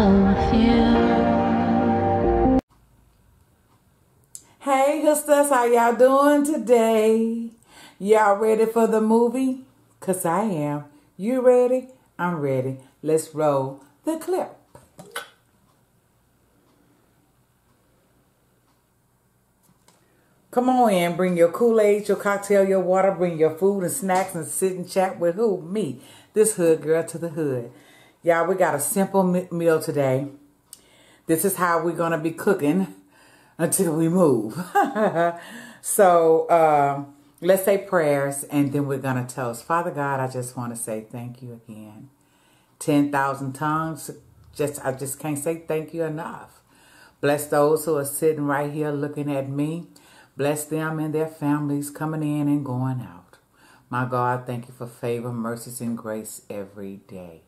of you. Hey, sisters, how y'all doing today? Y'all ready for the movie? Because I am. You ready? I'm ready. Let's roll the clip. Come on in. Bring your Kool-Aid, your cocktail, your water. Bring your food and snacks and sit and chat with who? Me. This hood girl to the hood. Y'all, we got a simple meal today. This is how we're going to be cooking until we move. So, let's say prayers and then we're going to toast. Father God, I just want to say thank you again. 10,000 tongues. I just can't say thank you enough. Bless those who are sitting right here looking at me. Bless them and their families coming in and going out. My God, thank you for favor, mercies, and grace every day.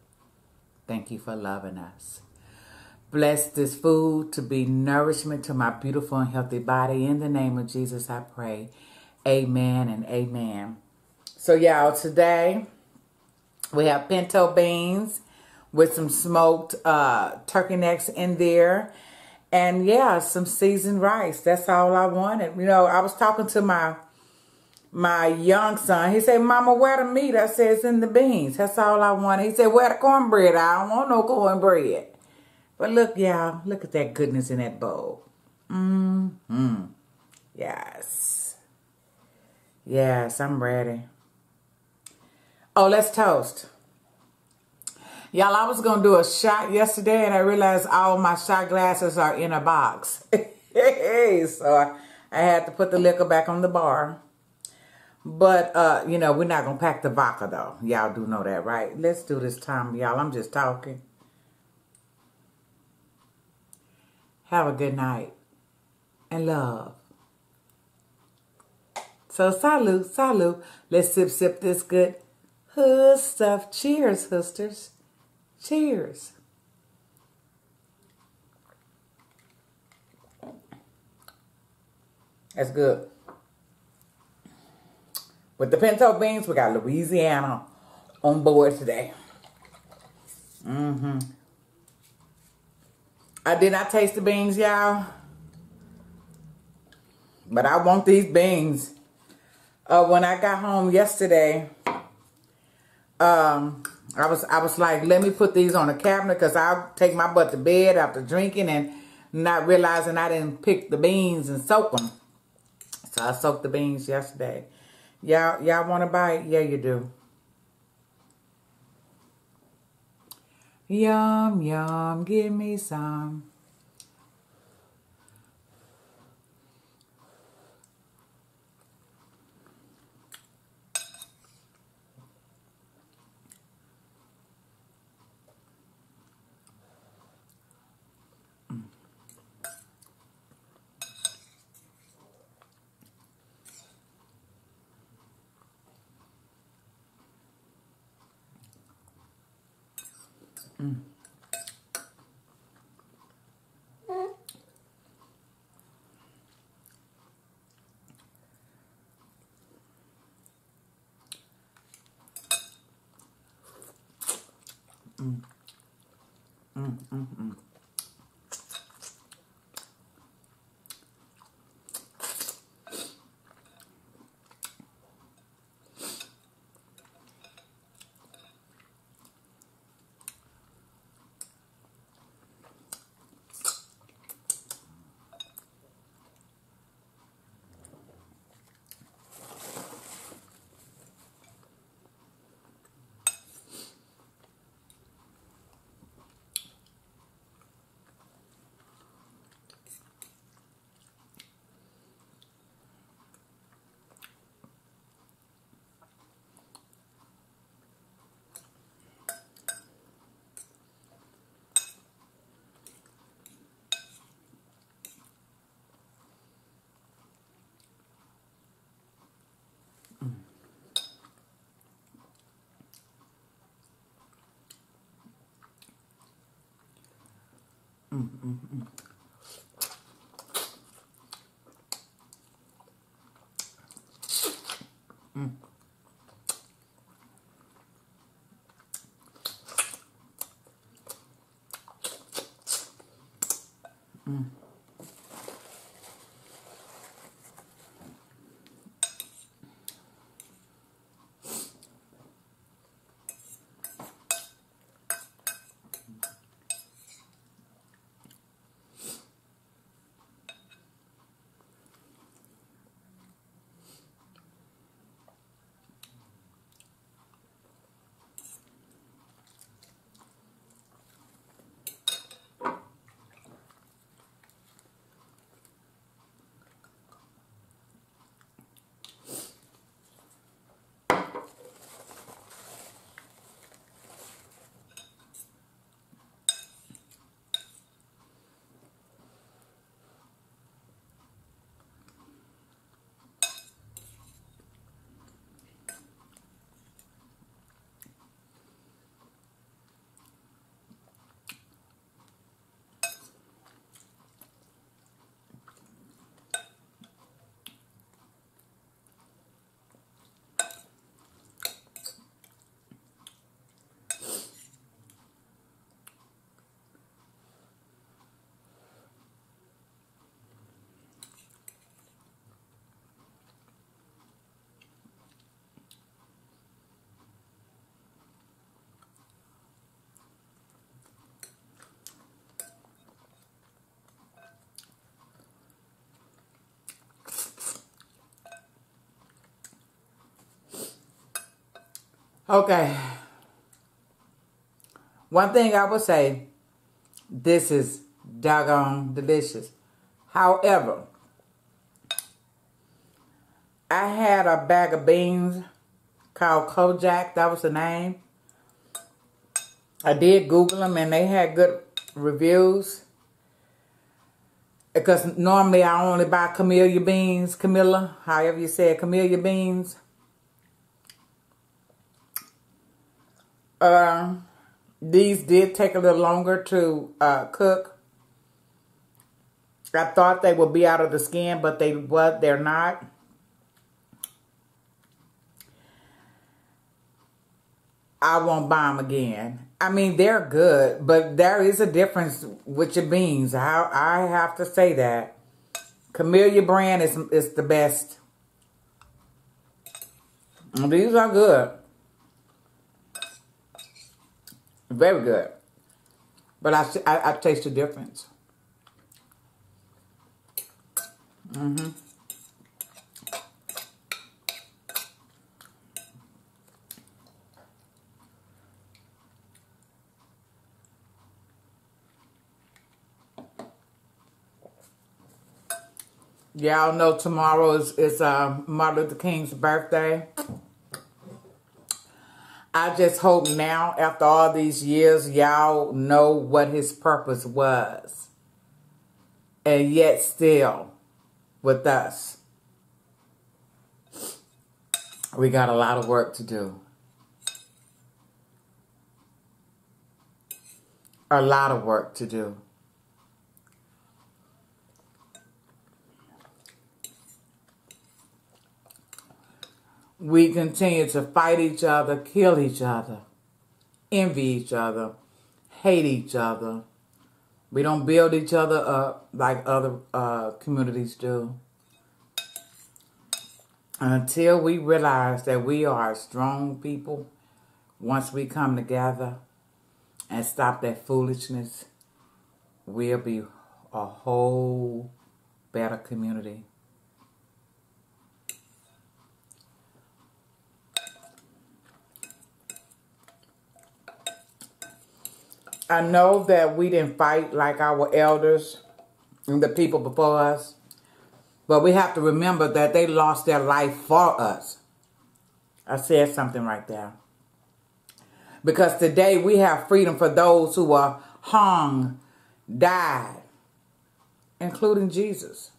Thank you for loving us. Bless this food to be nourishment to my beautiful and healthy body. In the name of Jesus, I pray. Amen and amen. So, y'all, today we have pinto beans with some smoked turkey necks in there. And, yeah, some seasoned rice. That's all I wanted. You know, I was talking to my young son. He said, Mama, where the meat? I said, it's in the beans. That's all I wanted. He said, where the cornbread? I don't want no cornbread. But look, y'all, look at that goodness in that bowl. Mm-hmm. Yes. Yes, I'm ready. Oh, let's toast. Y'all, I was going to do a shot yesterday, and I realized all my shot glasses are in a box. So I had to put the liquor back on the bar. But, you know, we're not going to pack the vodka, though. Y'all do know that, right? Let's do this time, y'all. I'm just talking. Have a good night. And love. So, salute, salute. Let's sip this good hood stuff. Cheers, sisters. Cheers. That's good. With the pinto beans, we got Louisiana on board today. Mm-hmm. I did not taste the beans, y'all. But I want these beans. When I got home yesterday, I was like, let me put these on the cabinet because I'll take my butt to bed after drinking and not realizing I didn't pick the beans and soak them. So I soaked the beans yesterday. Y'all want to bite? Yeah, you do. Yum, yum, give me some. Mm. Mm. Mm, mm, mm. Mm-mm-mm. Mm. Mm-mm. Okay, one thing I would say, this is doggone delicious. However, I had a bag of beans called Kojak, that was the name. I did Google them and they had good reviews. Because normally I only buy Camellia beans, Camilla, however you say it, Camellia beans. These did take a little longer to cook. I thought they would be out of the skin, but they're not. I won't buy them again. I mean, they're good, but there is a difference with your beans. I have to say that. Camellia brand is the best. And these are good. Very good, but I taste the difference. Mm-hmm. Y'all know tomorrow is Martin Luther King's birthday. I just hope now, after all these years, y'all know what his purpose was. And yet still with us. We got a lot of work to do. A lot of work to do. We continue to fight each other, kill each other, envy each other, hate each other. We don't build each other up like other communities do. Until we realize that we are strong people, once we come together and stop that foolishness, we'll be a whole better community. I know that we didn't fight like our elders and the people before us, but we have to remember that they lost their life for us. I said something right there. Because today we have freedom for those who were hung, died, including Jesus.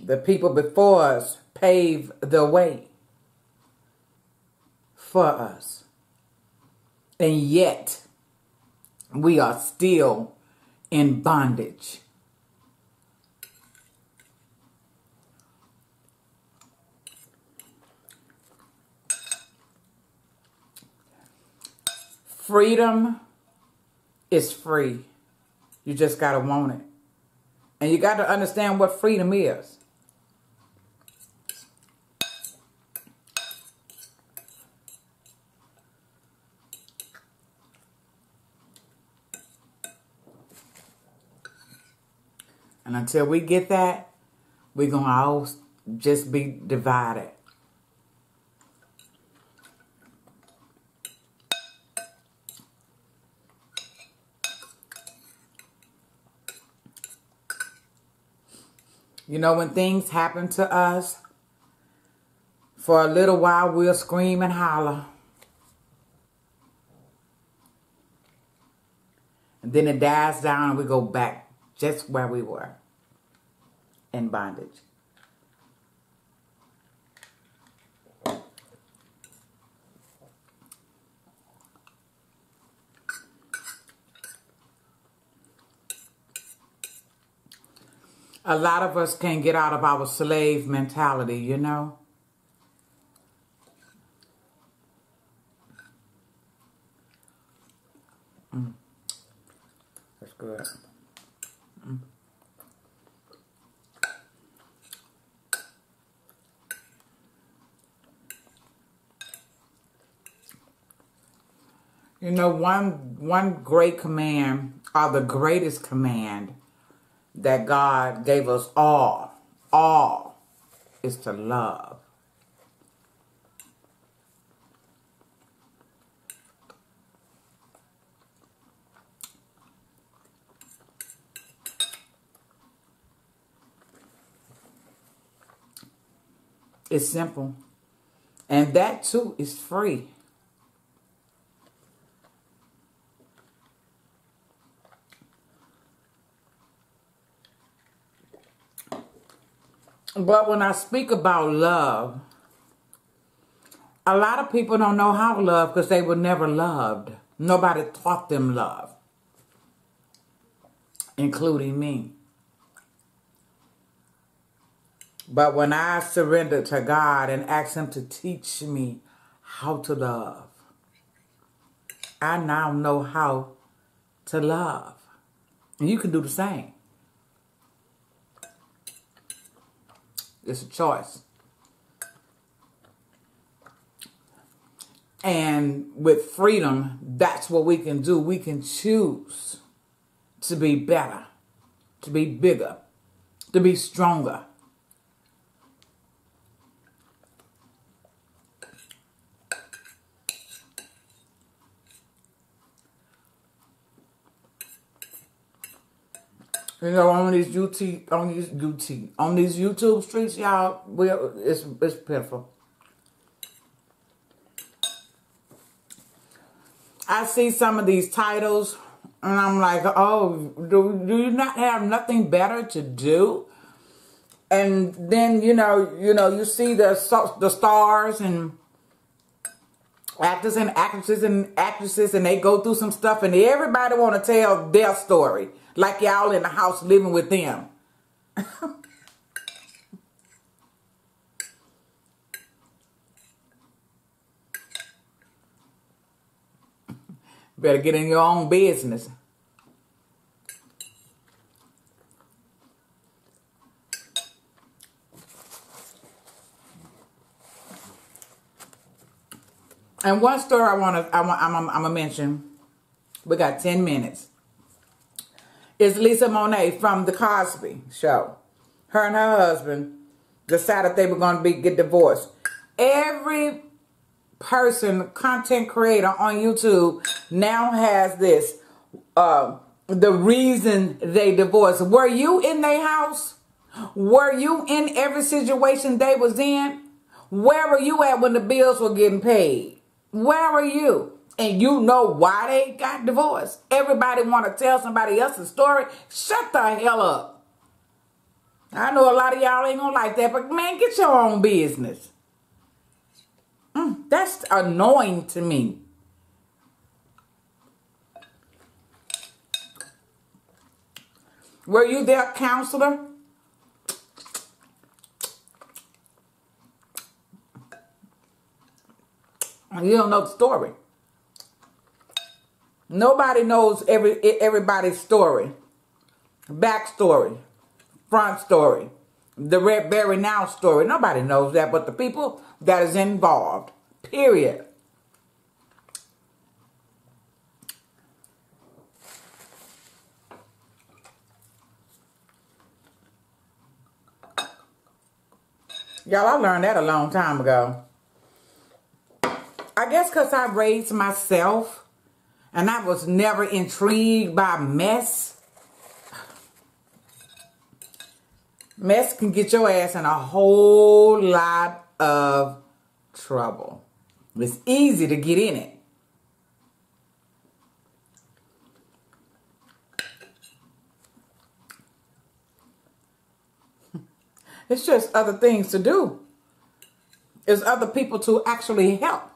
The people before us paved the way for us, and yet we are still in bondage. Freedom It's free. You just got to want it. And you got to understand what freedom is. And until we get that, we're going to all just be divided. You know, when things happen to us, for a little while we'll scream and holler. And then it dies down and we go back just where we were in bondage. A lot of us can't get out of our slave mentality, you know. That's good. You know, one great command, or the greatest command, that God gave us all, is to love. It's simple. And that too is free. But when I speak about love, a lot of people don't know how to love because they were never loved. Nobody taught them love, including me. But when I surrendered to God and asked Him to teach me how to love, I now know how to love. And you can do the same. It's a choice. And with freedom, that's what we can do. We can choose to be better, to be bigger, to be stronger. You know, on these YouTube streets, y'all, it's pitiful. I see some of these titles, and I'm like, oh, do you not have nothing better to do? And then you know, you see the stars and actors and actresses, and they go through some stuff, and everybody want to tell their story. Like y'all in the house living with them. Better get in your own business. And one story I'm gonna mention. We got 10 minutes. It's Lisa Monet from the Cosby show. Her and her husband decided they were going to get divorced. Every person, content creator on YouTube now has this, the reason they divorced. Were you in their house? Were you in every situation they was in? Where were you at when the bills were getting paid? Where were you? And you know why they got divorced. Everybody want to tell somebody else's story. Shut the hell up. I know a lot of y'all ain't going to like that, but man, get your own business. That's annoying to me. Were you their counselor? You don't know the story. Nobody knows everybody's story, backstory, front story, the Red Berry Now story. Nobody knows that but the people that is involved, period. Y'all, I learned that a long time ago. I guess because I raised myself and I was never intrigued by mess. Mess can get your ass in a whole lot of trouble. It's easy to get in it. It's just other things to do. It's other people to actually help.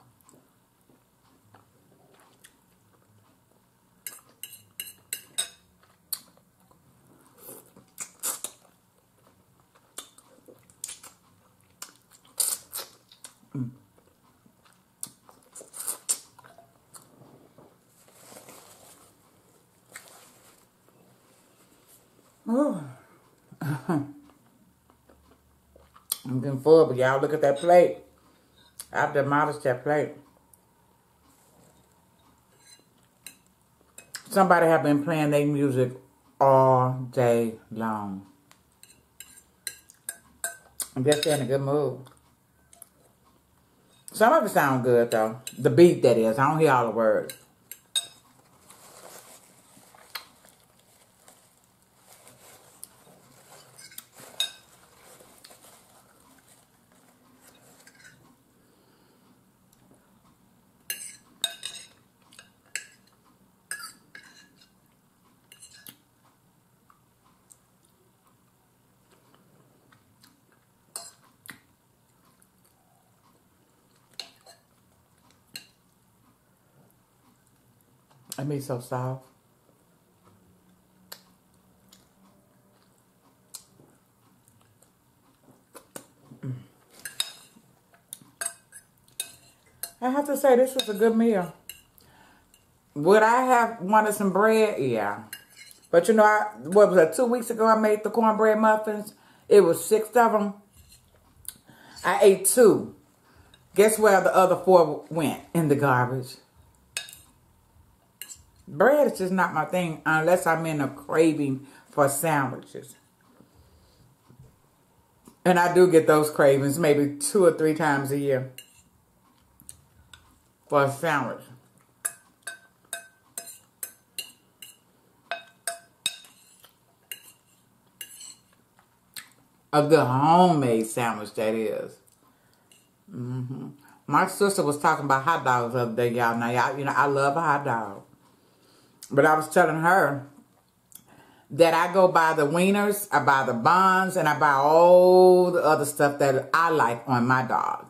I'm getting full, but y'all look at that plate. I've demolished that plate. Somebody have been playing their music all day long. I guess they're in a good mood. Some of it sound good though. The beat, that is. I don't hear all the words. I mean, so soft. I have to say, this was a good meal. Would I have wanted some bread? Yeah. But you know, what was that, 2 weeks ago I made the cornbread muffins? It was 6 of them. I ate 2. Guess where the other 4 went? In the garbage. Bread is just not my thing unless I'm in a craving for sandwiches. And I do get those cravings maybe 2 or 3 times a year for a sandwich. A good homemade sandwich, that is. Mm-hmm. My sister was talking about hot dogs the other day, y'all. Now, y'all, you know, I love a hot dog. But I was telling her that I go buy the wieners, I buy the buns, and I buy all the other stuff that I like on my dog.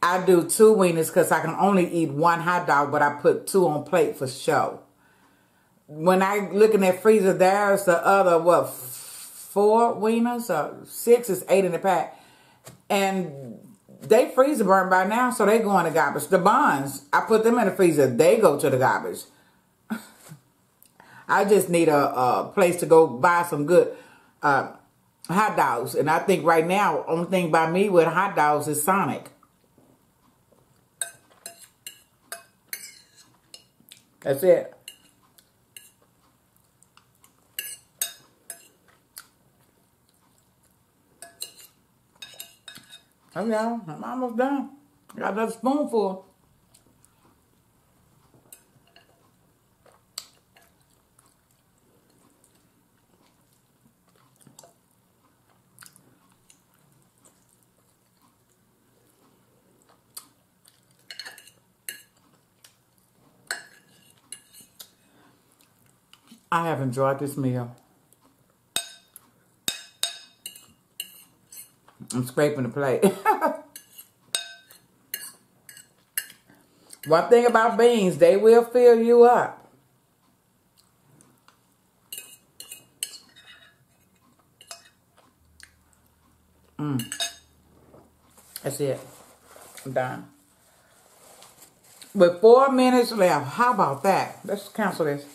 I do 2 wieners because I can only eat 1 hot dog, but I put 2 on plate for show. When I look in that freezer, there's the other, what, 4 wieners? Or 6 is 8 in the pack. And they freezer burn by now, so they go in the garbage. The buns, I put them in the freezer. They go to the garbage. I just need a place to go buy some good hot dogs. And I think right now, only thing by me with hot dogs is Sonic. That's it. Okay, I'm almost done. Got another spoonful. I have enjoyed this meal. I'm scraping the plate. One thing about beans, they will fill you up. That's it. I'm done. With 4 minutes left. How about that? Let's cancel this.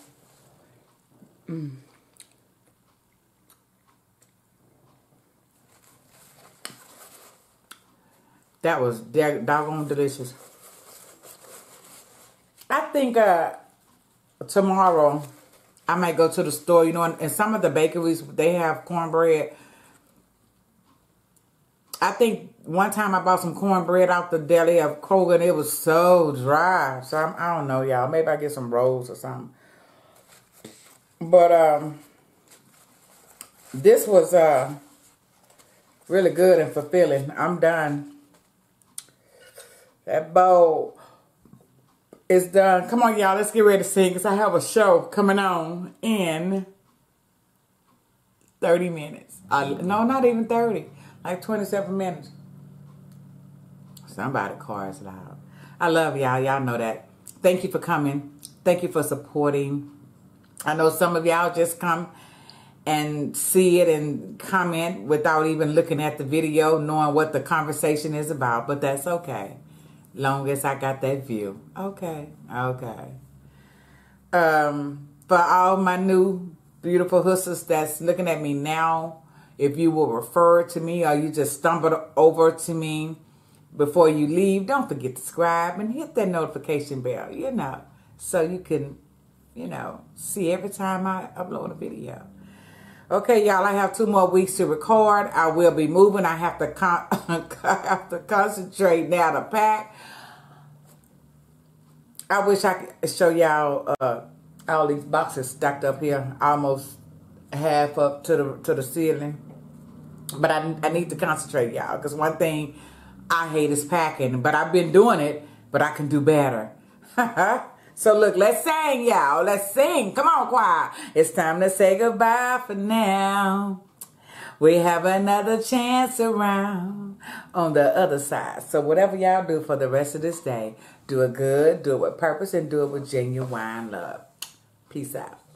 That was doggone delicious. I think tomorrow I might go to the store. You know, in some of the bakeries, they have cornbread. I think one time I bought some cornbread off the deli of Kroger, and it was so dry. So I don't know, y'all. Maybe I get some rolls or something. But this was really good and fulfilling. I'm done. That bowl is done. Come on, y'all. Let's get ready to sing because I have a show coming on in 30 minutes. No, not even 30. Like 27 minutes. Somebody cars loud. I love y'all. Y'all know that. Thank you for coming. Thank you for supporting. I know some of y'all just come and see it and comment without even looking at the video, knowing what the conversation is about. But that's okay. Long as I got that view. Okay. Okay. For all my new beautiful hussas that's looking at me now, if you will refer to me or you just stumbled over to me before you leave, don't forget to subscribe and hit that notification bell, you know, so you can, you know, see every time I upload a video. Okay, y'all, I have 2 more weeks to record. I will be moving. I have to, concentrate now to pack. I wish I could show y'all all these boxes stacked up here, almost half up to the ceiling. But I need to concentrate, y'all, because one thing I hate is packing. But I've been doing it, but I can do better. So, look, let's sing, y'all. Let's sing. Come on, choir. It's time to say goodbye for now. We have another chance around on the other side. So, whatever y'all do for the rest of this day, do it good, do it with purpose, and do it with genuine love. Peace out.